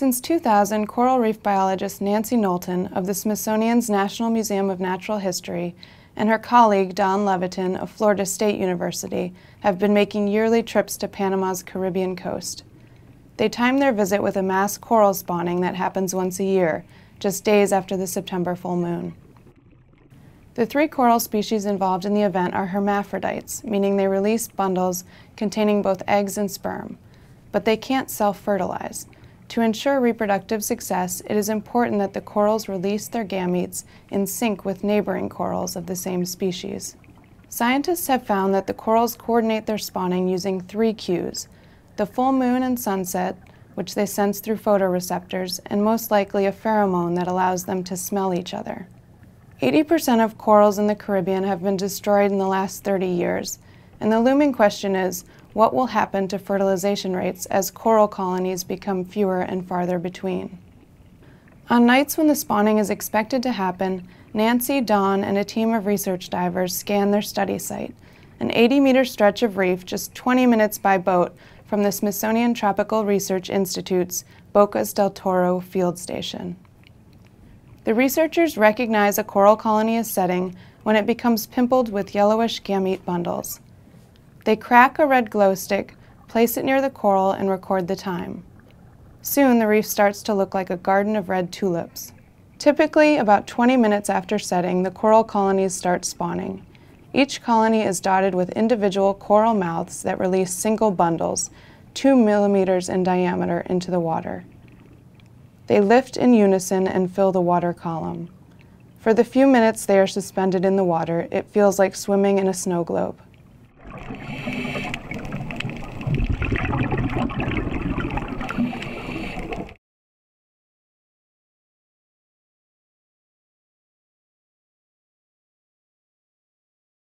Since 2000, coral reef biologist Nancy Knowlton of the Smithsonian's National Museum of Natural History and her colleague Don Levitan of Florida State University have been making yearly trips to Panama's Caribbean coast. They time their visit with a mass coral spawning that happens once a year, just days after the September full moon. The three coral species involved in the event are hermaphrodites, meaning they release bundles containing both eggs and sperm, but they can't self-fertilize. To ensure reproductive success, it is important that the corals release their gametes in sync with neighboring corals of the same species. Scientists have found that the corals coordinate their spawning using three cues: the full moon and sunset, which they sense through photoreceptors, and most likely a pheromone that allows them to smell each other. 80% of corals in the Caribbean have been destroyed in the last 30 years, and the looming question is, what will happen to fertilization rates as coral colonies become fewer and farther between? On nights when the spawning is expected to happen, Nancy, Don, and a team of research divers scan their study site, an 80-meter stretch of reef just 20 minutes by boat from the Smithsonian Tropical Research Institute's Bocas del Toro field station. The researchers recognize a coral colony as setting when it becomes pimpled with yellowish gamete bundles. They crack a red glow stick, place it near the coral, and record the time. Soon the reef starts to look like a garden of red tulips. Typically, about 20 minutes after setting, the coral colonies start spawning. Each colony is dotted with individual coral mouths that release single bundles, 2 millimeters in diameter, into the water. They lift in unison and fill the water column. For the few minutes they are suspended in the water, it feels like swimming in a snow globe.